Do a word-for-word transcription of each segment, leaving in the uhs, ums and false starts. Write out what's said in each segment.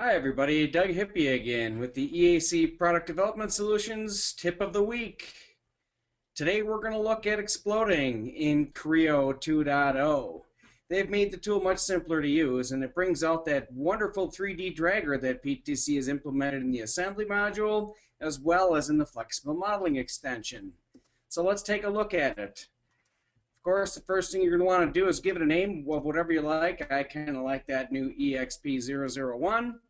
Hi everybody, Doug Hippie again with the E A C Product Development Solutions Tip of the Week. Today we're going to look at exploding in Creo two point oh. They've made the tool much simpler to use, and it brings out that wonderful three D dragger that P T C has implemented in the assembly module as well as in the flexible modeling extension. So let's take a look at it. Of course, the first thing you're going to want to do is give it a name of whatever you like. I kind of like that new E X P zero zero one.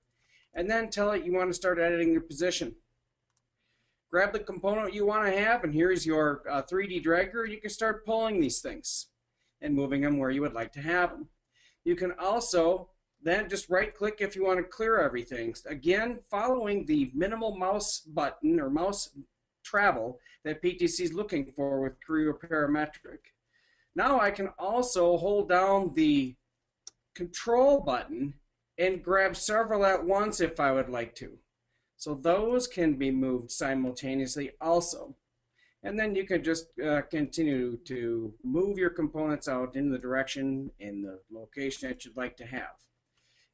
And then tell it you want to start editing your position. Grab the component you want to have, and here's your uh, three D dragger. You can start pulling these things and moving them where you would like to have them. You can also then just right-click if you want to clear everything. Again, following the minimal mouse button or mouse travel that P T C is looking for with Creo Parametric. Now I can also hold down the control button and grab several at once if I would like to. So those can be moved simultaneously also. And then you can just uh, continue to move your components out in the direction and the location that you'd like to have.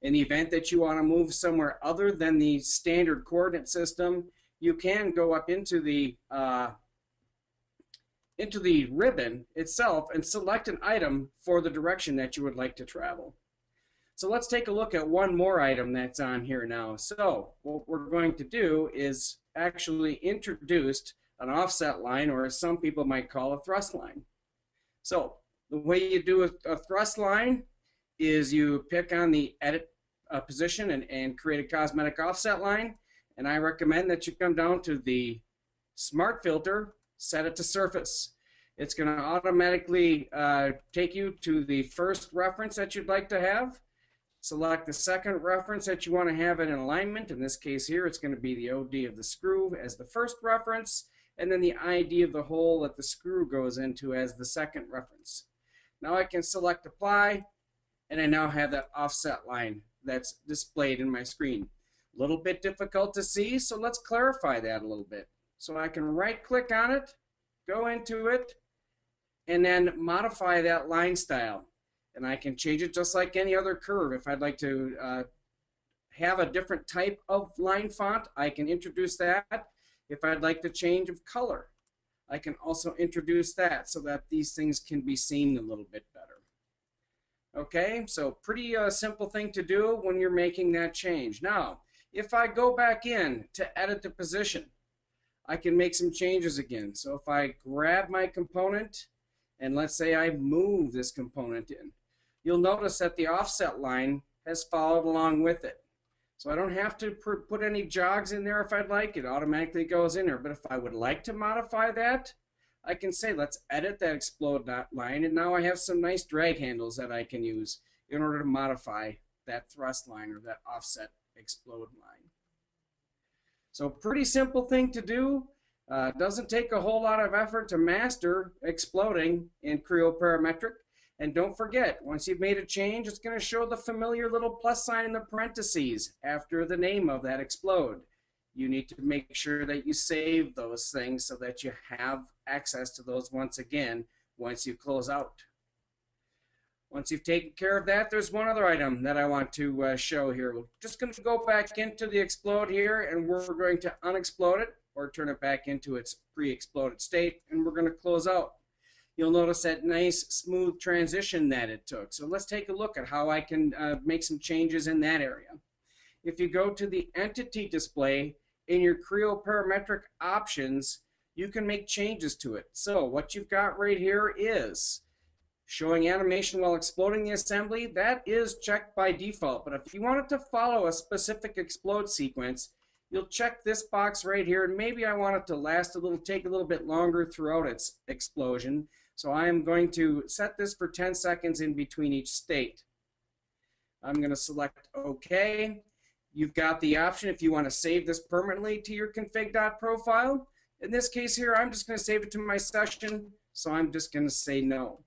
In the event that you want to move somewhere other than the standard coordinate system, you can go up into the uh, into the ribbon itself and select an item for the direction that you would like to travel. So let's take a look at one more item that's on here now. So what we're going to do is actually introduce an offset line, or as some people might call a thrust line. So the way you do a, a thrust line is you pick on the edit uh, position and, and create a cosmetic offset line, and I recommend that you come down to the smart filter, set it to surface. It's going to automatically uh, take you to the first reference that you'd like to have. Select the second reference that you want to have in alignment. In this case here, it's going to be the O D of the screw as the first reference, and then the I D of the hole that the screw goes into as the second reference. Now I can select apply, and I now have that offset line that's displayed in my screen. A little bit difficult to see, so let's clarify that a little bit. So I can right-click on it, go into it, and then modify that line style. And I can change it just like any other curve. If I'd like to uh, have a different type of line font, I can introduce that. If I'd like to change of color, I can also introduce that so that these things can be seen a little bit better. Okay, so pretty uh, simple thing to do when you're making that change. Now, if I go back in to edit the position, I can make some changes again. So if I grab my component, and let's say I move this component in, you'll notice that the offset line has followed along with it. So I don't have to put any jogs in there if I'd like. It automatically goes in there. But if I would like to modify that, I can say let's edit that explode line, and now I have some nice drag handles that I can use in order to modify that thrust line or that offset explode line. So pretty simple thing to do. Uh, doesn't take a whole lot of effort to master exploding in Creo Parametric. And don't forget, once you've made a change, it's going to show the familiar little plus sign in the parentheses after the name of that explode. You need to make sure that you save those things so that you have access to those once again once you close out. Once you've taken care of that, there's one other item that I want to uh, show here. We're just going to go back into the explode here, and we're going to unexplode it or turn it back into its pre-exploded state, and we're going to close out. You'll notice that nice, smooth transition that it took. So let's take a look at how I can uh, make some changes in that area. If you go to the Entity display in your Creo Parametric options, you can make changes to it. So what you've got right here is showing animation while exploding the assembly. That is checked by default, but if you wanted to follow a specific explode sequence, you'll check this box right here, and maybe I want it to last a little, take a little bit longer throughout its explosion. So I'm going to set this for ten seconds in between each state. I'm going to select OK. You've got the option if you want to save this permanently to your config.profile. In this case here, I'm just going to save it to my session, so I'm just going to say no.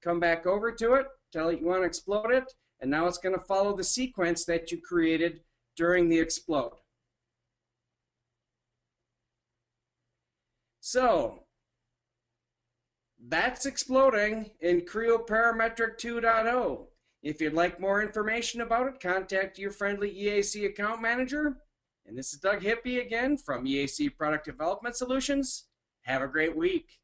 Come back over to it, tell it you want to explode it, and now it's going to follow the sequence that you created during the explode. So that's exploding in Creo Parametric two point oh. If you'd like more information about it, contact your friendly E A C account manager. And this is Doug Hippie again from E A C Product Development Solutions. Have a great week.